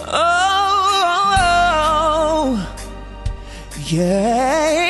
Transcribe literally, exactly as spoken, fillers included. Oh, oh, oh. Yeah.